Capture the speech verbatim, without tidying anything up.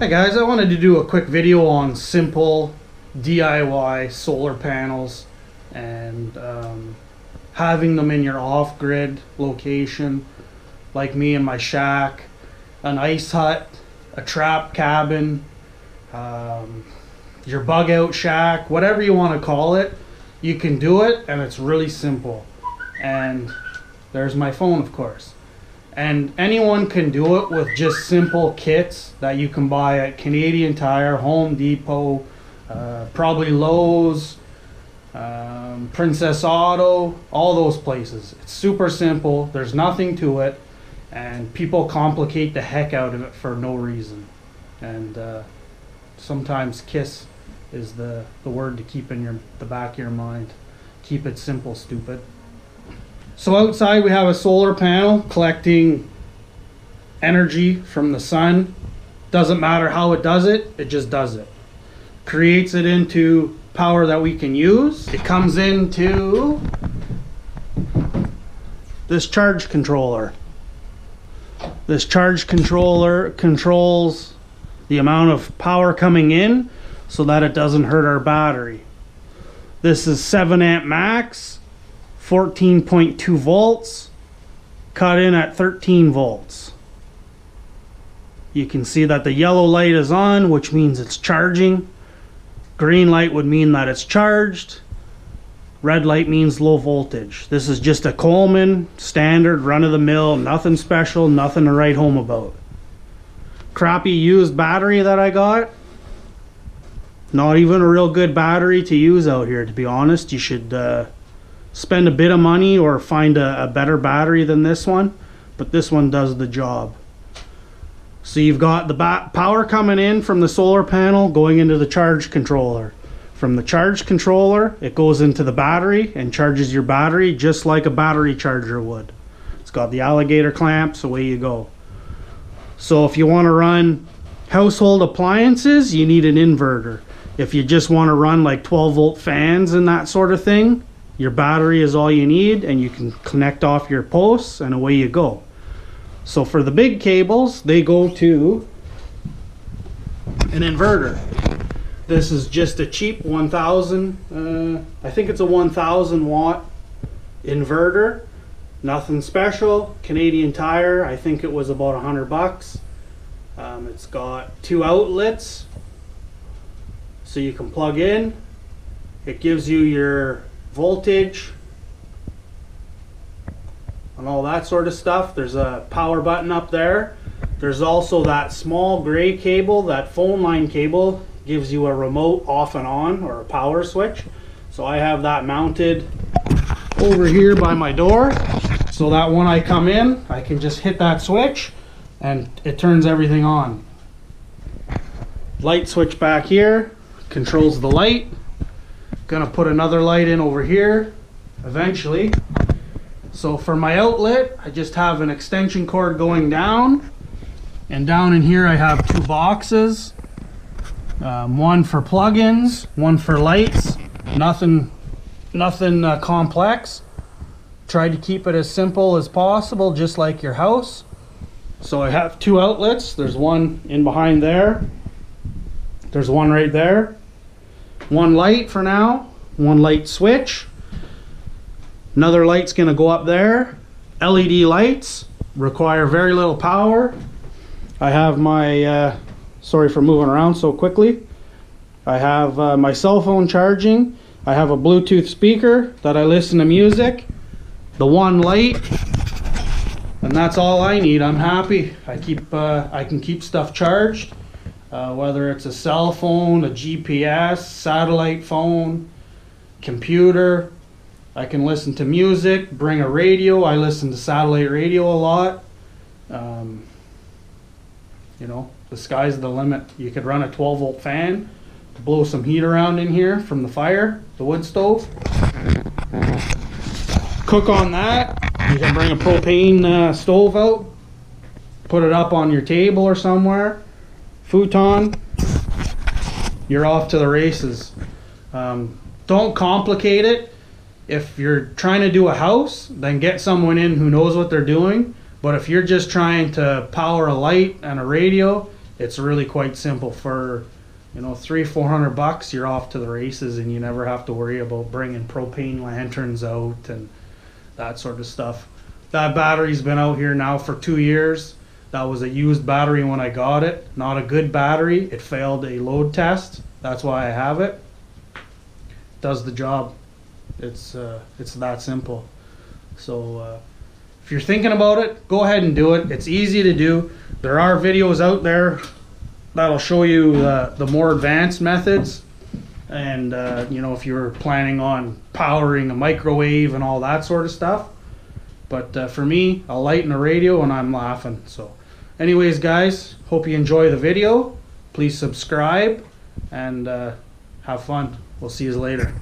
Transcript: Hey guys, I wanted to do a quick video on simple D I Y solar panels and um, having them in your off-grid location, like me in my shack, an ice hut, a trap cabin, um, your bug out shack, whatever you want to call it. You can do it and it's really simple. And there's my phone, of course. And anyone can do it with just simple kits that you can buy at Canadian Tire, Home Depot, uh, probably Lowe's, um, Princess Auto, all those places. It's super simple, there's nothing to it, and people complicate the heck out of it for no reason. And uh, sometimes KISS is the, the word to keep in your, the back of your mind. Keep it simple, stupid. So outside we have a solar panel collecting energy from the sun. Doesn't matter how it does it, it just does it. Creates it into power that we can use. It comes into this charge controller. This charge controller controls the amount of power coming in so that it doesn't hurt our battery. This is seven amp max. fourteen point two volts, cut in at thirteen volts. You can see that the yellow light is on, which means it's charging. Green light would mean that it's charged. Red light means low voltage. This is just a Coleman, standard, run-of-the-mill, nothing special, nothing to write home about. Crappy used battery that I got. Not even a real good battery to use out here, to be honest. You should uh, spend a bit of money or find a, a better battery than this one, but this one does the job. So you've got the ba power coming in from the solar panel going into the charge controller. From the charge controller it goes into the battery and charges your battery just like a battery charger would. It's got the alligator clamps, away you go. So if you want to run household appliances, you need an inverter. If you just want to run like twelve volt fans and that sort of thing, your battery is all you need, and you can connect off your posts and away you go. So for the big cables, they go to an inverter. This is just a cheap one thousand, uh, I think it's a one thousand watt inverter. Nothing special. Canadian Tire, I think it was about a hundred bucks. Um, it's got two outlets, so you can plug in. It gives you your voltage and all that sort of stuff. There's a power button up there. There's also that small gray cable, that phone line cable, gives you a remote off and on or a power switch. So I have that mounted over here by my door so that when I come in I can just hit that switch and it turns everything on. Light switch back here controls the light. Gonna put another light in over here eventually. So for my outlet, I just have an extension cord going down, and down in here I have two boxes, um, one for plugins, one for lights. Nothing nothing uh, complex. Tried to keep it as simple as possible, just like your house. So I have two outlets. There's one in behind there, there's one right there. One light for now, one light switch. Another light's gonna go up there. L E D lights require very little power. I have my, uh, sorry for moving around so quickly. I have uh, my cell phone charging. I have a Bluetooth speaker that I listen to music. The one light, and that's all I need. I'm happy. I keep, uh, I can keep stuff charged. Uh, whether it's a cell phone, a G P S, satellite phone, computer. I can listen to music, bring a radio. I listen to satellite radio a lot. Um, you know, the sky's the limit. You could run a twelve volt fan to blow some heat around in here from the fire, the wood stove. Cook on that. You can bring a propane uh, stove out, put it up on your table or somewhere. Futon, you're off to the races. Um, don't complicate it. If you're trying to do a house, then get someone in who knows what they're doing. But if you're just trying to power a light and a radio, it's really quite simple. For, you know, three, four hundred bucks, you're off to the races, and you never have to worry about bringing propane lanterns out and that sort of stuff. That battery's been out here now for two years. That was a used battery when I got it. Not a good battery. It failed a load test. That's why I have it. Does the job. It's uh, it's that simple. So uh, if you're thinking about it, go ahead and do it. It's easy to do. There are videos out there that'll show you uh, the more advanced methods. And uh, you know, if you're planning on powering a microwave and all that sort of stuff. But uh, for me, I'll lighten the radio and I'm laughing. So anyways, guys, hope you enjoy the video. Please subscribe and uh, have fun. We'll see you later.